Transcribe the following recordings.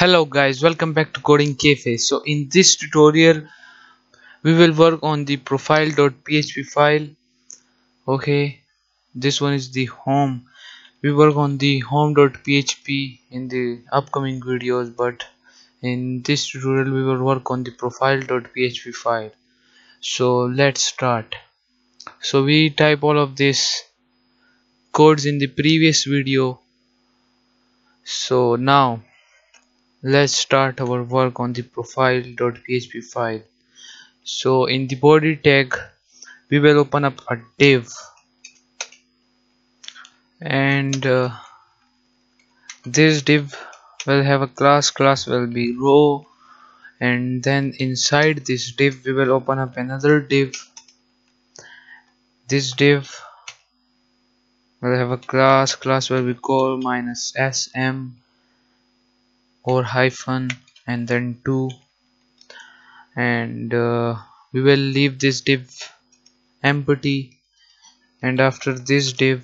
Hello guys, welcome back to Coding Cafe. So in this tutorial we will work on the profile.php file. Okay, this one is the home. We work on the home.php in the upcoming videos, but in this tutorial we will work on the profile.php file. So let's start. So we type all of these codes in the previous video. So now let's start our work on the profile.php file. So in the body tag we will open up a div, and this div will have a class will be row, and then inside this div we will open up another div. This div will have a class will be called -sm or hyphen and then 2, and we will leave this div empty. And after this div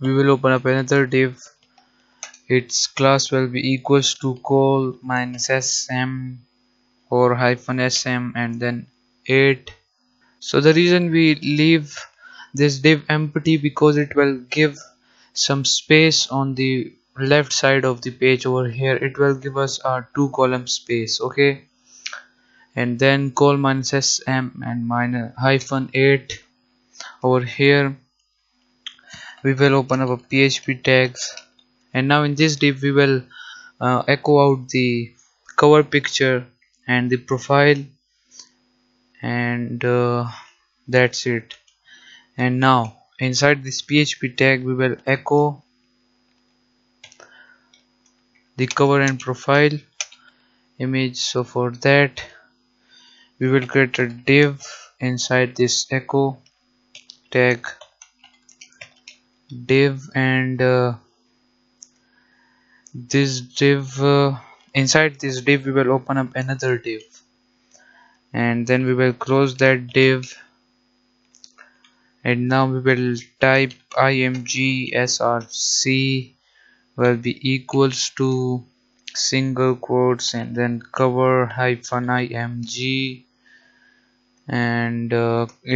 we will open up another div. Its class will be equals to call -sm or -sm and then 8. So the reason we leave this div empty because it will give some space on the left side of the page. Over here it will give us our 2 column space. Okay, and then call -sm and -8. Over here we will open up a PHP tags, and now in this div we will echo out the cover picture and the profile, and that's it. And now inside this PHP tag we will echo the cover and profile image. So for that we will create a div inside this echo tag div, and this div inside this div we will open up another div, and then we will close that div. And now we will type img_src will be equals to single quotes and then cover -img, and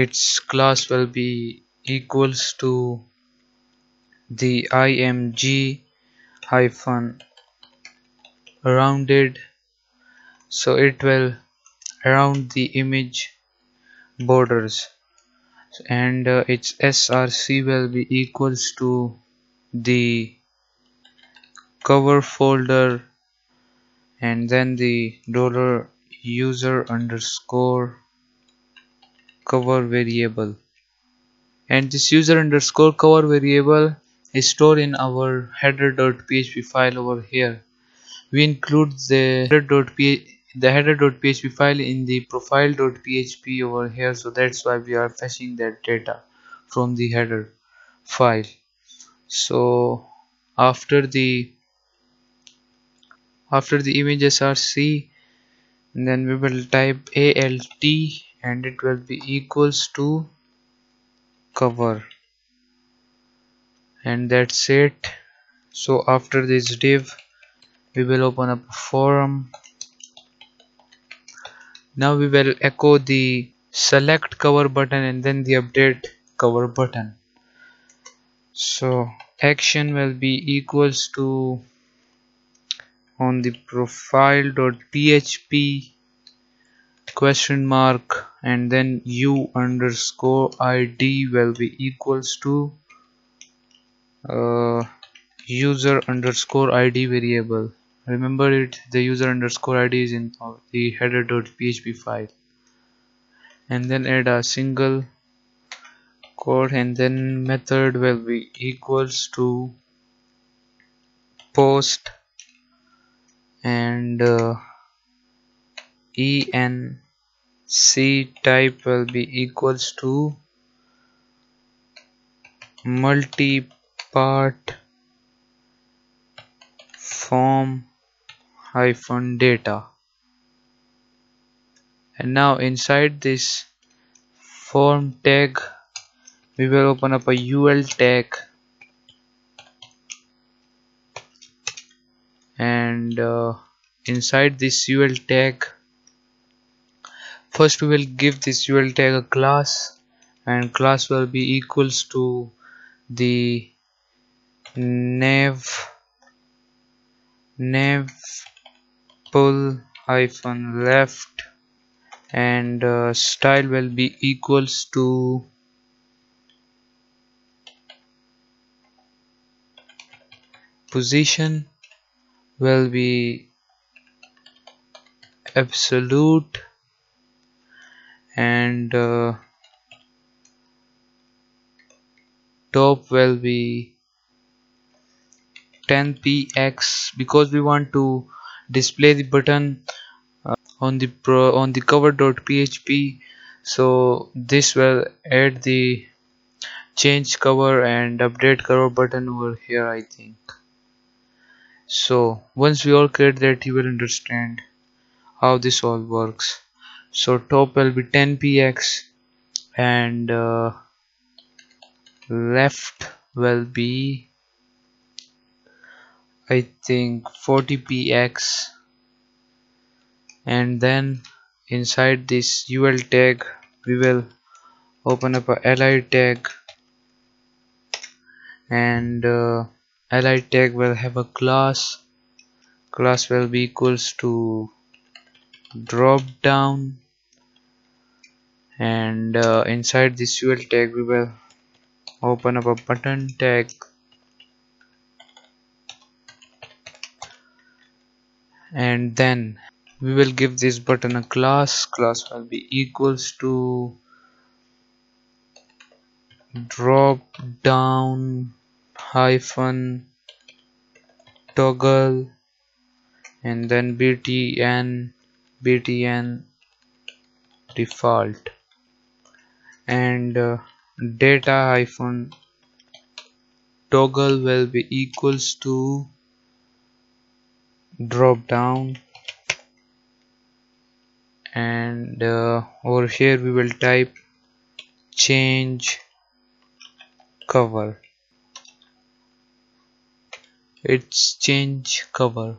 its class will be equals to the img_rounded, so it will round the image borders, and its src will be equals to the cover folder and then the $user_cover variable. And this $user_cover variable is stored in our header.php file. Over here we include the header.php file in the profile.php over here, so that's why we are fetching that data from the header file. So after the image src, and then we will type alt, and it will be equals to cover, and that's it. So after this div we will open up a form. Now we will echo the select cover button and then the update cover button. So action will be equals to on the profile.php ? and then u_id will be equals to user_id variable. Remember it, the user_id is in the header.php file, and then add a single quote, and then method will be equals to post and enc type will be equals to multi-part form -data. And now inside this form tag we will open up a ul tag, and and inside this UL tag, first we will give this UL tag a class, and class will be equals to the nav pull hyphen left, and style will be equals to position will be absolute, and top will be 10px, because we want to display the button on the cover.php. so this will add the change cover and update cover button over here, I think. So once we all create that, you will understand how this all works. So top will be 10px, and left will be, I think, 40px, and then inside this UL tag we will open up a li tag, and li tag will have a class will be equals to drop down, and inside this UL tag we will open up a button tag, and then we will give this button a class will be equals to drop down hyphen toggle, and then btn default, and data hyphen toggle will be equals to drop down, and over here we will type change cover. It's change cover.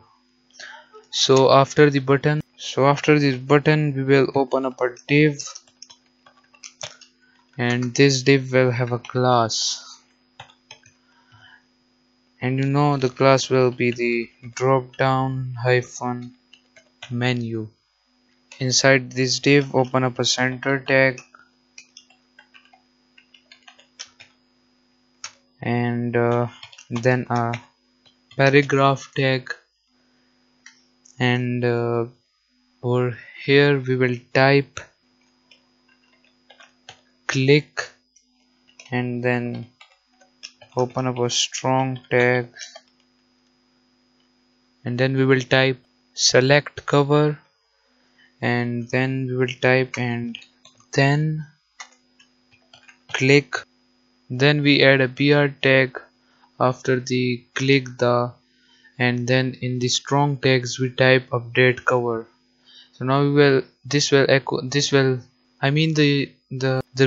So after this button we will open up a div, and this div will have a class, and you know the class will be the drop down hyphen menu. Inside this div open up a center tag, and then a paragraph tag, and over here we will type click, and then open up a strong tag, and then we will type select cover, and then we will type and then click. Then we add a br tag after the click the, and then in the strong tags we type update cover. So now we will the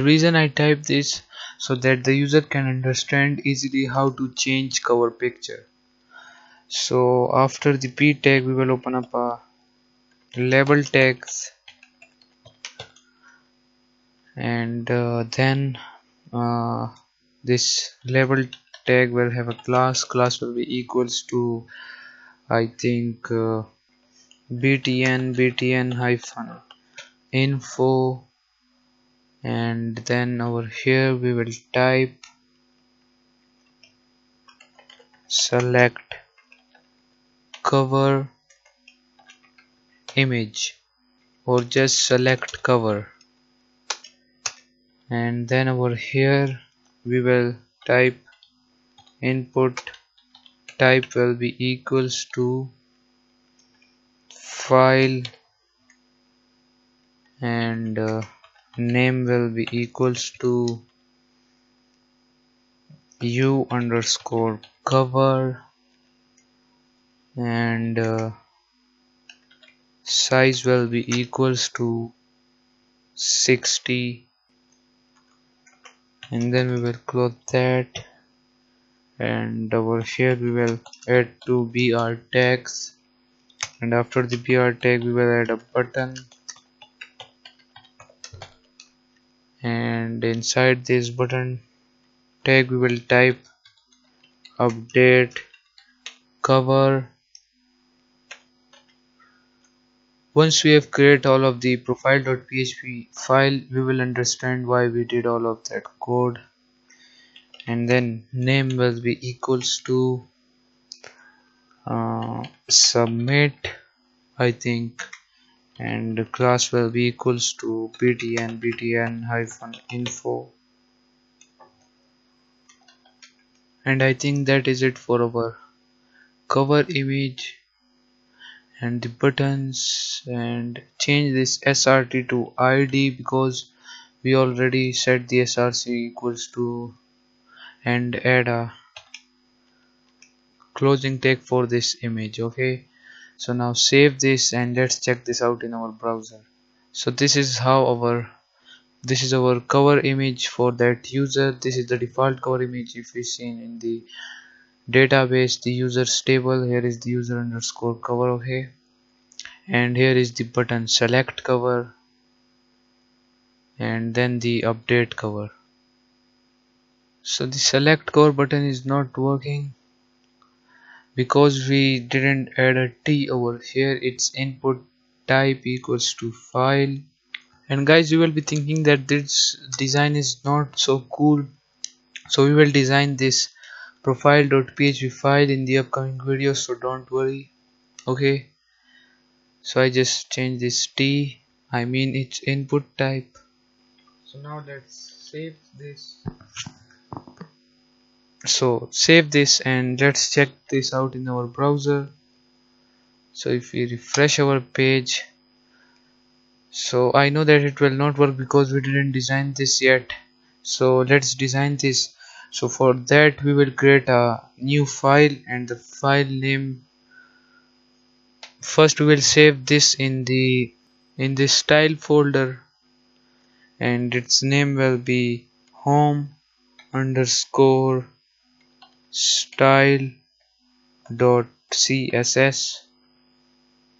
reason I type this, so that the user can understand easily how to change cover picture. So after the p tag we will open up a label tags, and then this label tag will have a class will be equals to, I think, btn hyphen info, and then over here we will type select cover image, or just select cover, and then over here we will type input type will be equals to file, and name will be equals to u_cover, and size will be equals to 60, and then we will close that, and over here we will add two br tags, and after the PR tag we will add a button, and inside this button tag we will type update cover. Once we have created all of the profile.php file, we will understand why we did all of that code. And then name will be equals to submit, I think, and the class will be equals to btn btn-info. And I think that is it for our cover image and the buttons, and change this SRT to ID because we already set the SRC equals to, and add a closing tag for this image. Okay, so now save this and let's check this out in our browser. So this is how this is our cover image for that user. This is the default cover image if we seen in the database, the users table. Here is the user underscore cover, okay, and here is the button select cover, and then the update cover. So the select cover button is not working because we didn't add a T over here. Its input type equals to file. And guys, you will be thinking that this design is not so cool, so we will design this profile.php file in the upcoming videos, so don't worry. Okay, so I just change this T, I mean its input type. So now let's save this. So save this and let's check this out in our browser. So if we refresh our page, so I know that it will not work because we didn't design this yet. So let's design this. So for that we will create a new file, and the file name, first we will save this in the style folder, and its name will be home_style.css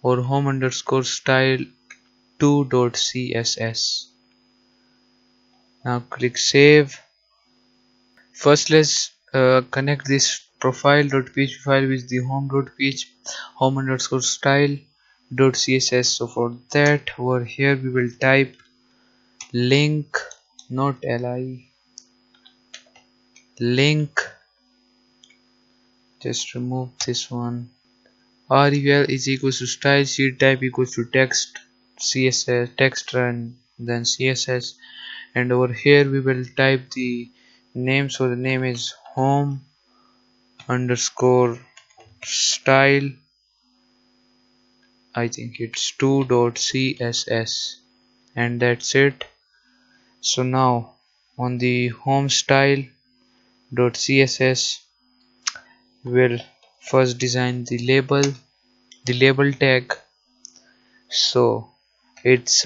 or home_style2.css. now click save. First let's connect this profile.php file with the home_style.css. so for that, over here we will type link, not li, link, just remove this one, rel is equals to style, sheet type equals to text, css, text, and then css. And over here we will type the name, so the name is home_style, I think it's 2.css, and that's it. So now on the home_style.css we'll first design the label tag. So its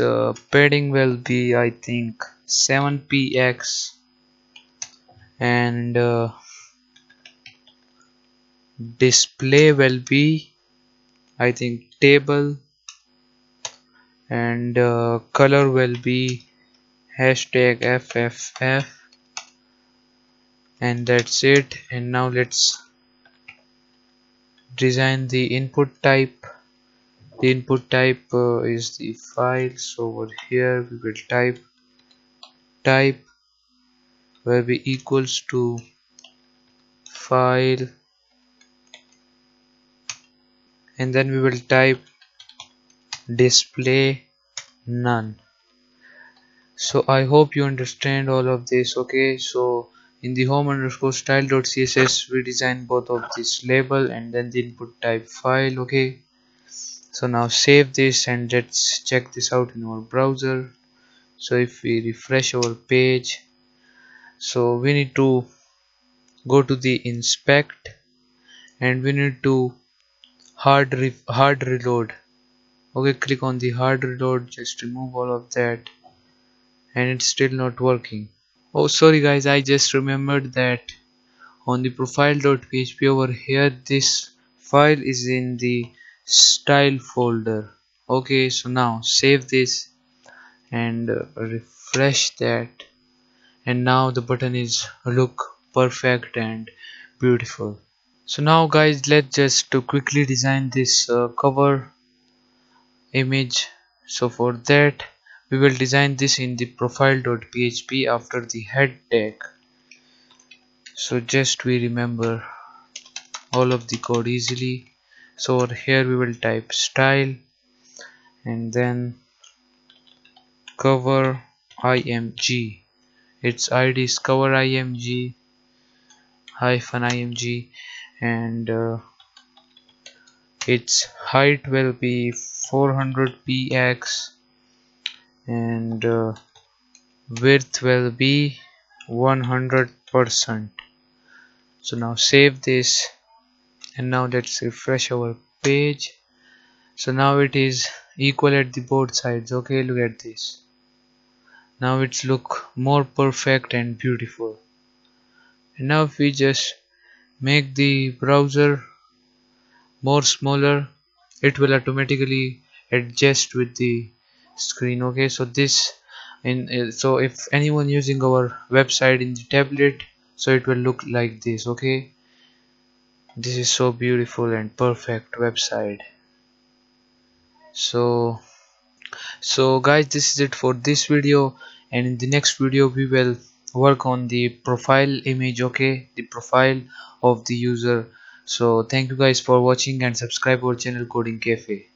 padding will be, I think, 7px, and display will be, I think, table, and color will be #fff, and that's it. And now let's design the input type. The input type is the file, so over here we will type type will be equals to file, and then we will type display none. So I hope you understand all of this. Okay, so in the home_style.css we design both of this label and then the input type file. Okay, so now save this and let's check this out in our browser. So if we refresh our page, so we need to go to the inspect, and we need to hard reload. Okay, click on the hard reload, just remove all of that, and it's still not working. Oh sorry guys, I just remembered that on the profile.php over here this file is in the style folder. Okay, so now save this and refresh that, and now the button is look perfect and beautiful. So now guys, let's just to quickly design this cover image. So for that we will design this in the profile.php after the head tag. So just we remember all of the code easily. So over here we will type style and then cover img, its id is cover img -img, and its height will be 400px, and width will be 100%. So now save this, and now let's refresh our page. So now it is equal at the both sides. Okay, look at this, now it's look more perfect and beautiful. And now if we just make the browser more smaller, it will automatically adjust with the screen. Okay, so this so if anyone using our website in the tablet, so it will look like this. Okay, this is so beautiful and perfect website. So guys, this is it for this video, and in the next video we will work on the profile image, okay, the profile of the user. So thank you guys for watching, and subscribe our channel Coding Cafe.